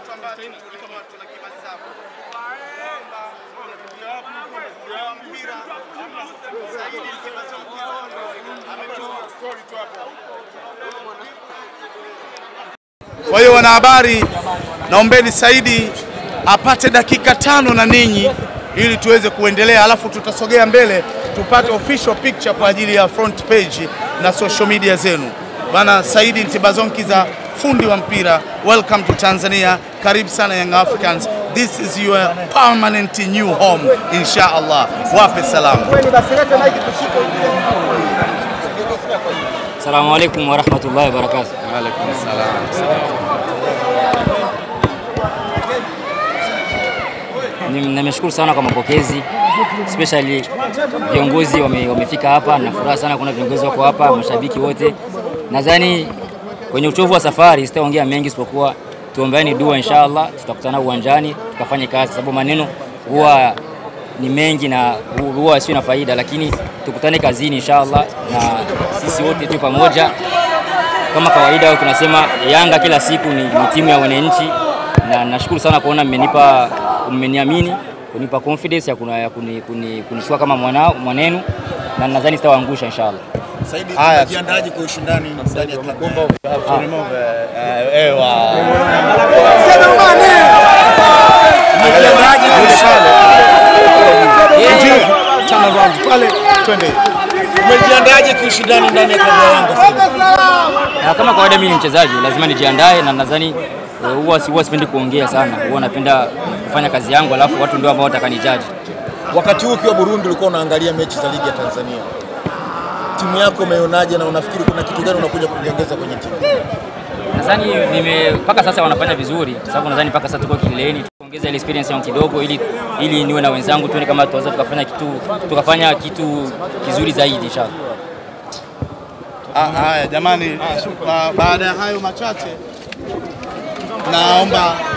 watu ambao tulikuwa watu na kibazi zao. Kwa mpira Saido Ntibanzonkiza ametoa story tu hapo. Kwa hiyo wanahabari, naombeni Saidi apate dakika 5 na ninyi ili tuweze kuendelea, alafu tutasogea mbele tupate official picture kwa ajili ya front page na social media zenu. Bana Saido Ntibanzonkiza, fundi wa mpira, welcome to Tanzania. Karibu sana Young Africans. This is your permanent new home, inshallah. Wape salamu. Assalamu alaikum wa rahmatullahi wa barakatuh. Wa alaikum assalam. Nimeshukuru sana kwa mapokezi, especially viongozi wamefika hapa, na furaha sana kuna viongozi wako hapa, mashabiki wote. Nadhani kwenye uchovu wa safari sitaongea mengi isipokuwa tuombeeni dua, inshallah tutakutana uwanjani tukafanye kazi, sababu maneno huwa ni mengi na huwa sio na faida, lakini tukutane kazini inshallah, na sisi wote tu pamoja. Kama kawaida tunasema Yanga kila siku ni timu ya wananchi, na nashukuru sana kuona mmeniamini, kunipa confidence ya kunishua kama mwanenu, na nadhani sitawaangusha inshallah. Saidi tunajiandaje kwa ushindani ndani ya klabu? Ewa. Sema mane. Tunajiandaje kwa ushindani? Chama bwana pale twende. Tunajiandaje kwa ushindani ndani ya klabu? Na kama kawaida mimi ni mchezaji, lazima nijiandae, na nadhani huwa sipendi kuongea sana. Huwa napenda kufanya kazi yangu, alafu watu ndio ambao watakanijaji. Wakati huu ukiwa Burundi ulikuwa unaangalia mechi za ligi ya Tanzania. Timu yako umeonaje na unafikiri kuna kitu gani unakuja kuongeza kwenye timu? Nadhani mpaka sasa wanafanya vizuri, sababu nadhani mpaka sasa tuko kileleni, tuongeze ile experience yangu kidogo ili niwe na wenzangu tuone kama tutaweza tukafanya kitu kizuri zaidi inshallah. Haya jamani, baada ya hayo machache naomba